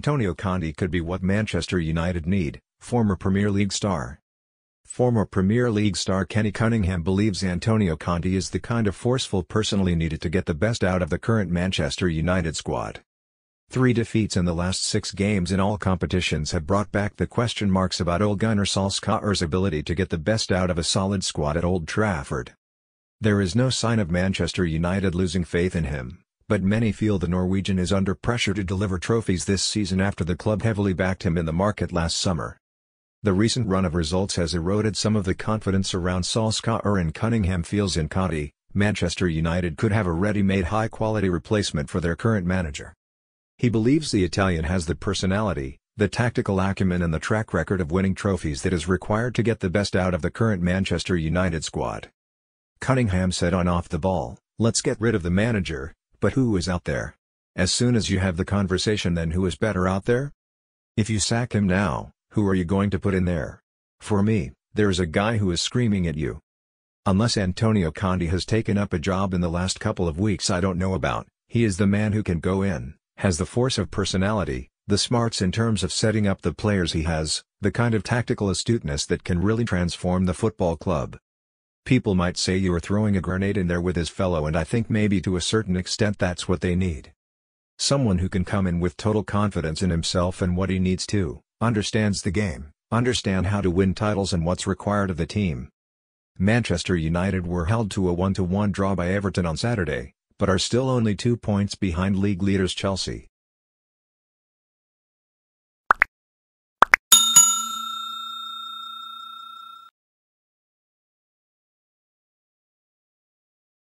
Antonio Conte could be what Manchester United need, former Premier League star. Former Premier League star Kenny Cunningham believes Antonio Conte is the kind of forceful personality needed to get the best out of the current Manchester United squad. 3 defeats in the last 6 games in all competitions have brought back the question marks about Ole Gunnar Solskjaer's ability to get the best out of a solid squad at Old Trafford. There is no sign of Manchester United losing faith in him, but many feel the Norwegian is under pressure to deliver trophies this season after the club heavily backed him in the market last summer. The recent run of results has eroded some of the confidence around Solskjaer, and Cunningham feels in Conte, Manchester United could have a ready-made high-quality replacement for their current manager. He believes the Italian has the personality, the tactical acumen and the track record of winning trophies that is required to get the best out of the current Manchester United squad. Cunningham said on Off the Ball, "Let's get rid of the manager, but who is out there? As soon as you have the conversation, then who is better out there? If you sack him now, who are you going to put in there? For me, there is a guy who is screaming at you." Unless Antonio Conte has taken up a job in the last couple of weeks I don't know about, he is the man who can go in, has the force of personality, the smarts in terms of setting up the players he has, the kind of tactical astuteness that can really transform the football club. People might say you are throwing a grenade in there with his fellow, and I think maybe to a certain extent that's what they need. Someone who can come in with total confidence in himself and what he needs to, understands the game, understand how to win titles and what's required of the team. Manchester United were held to a 1-1 draw by Everton on Saturday, but are still only 2 points behind league leaders Chelsea.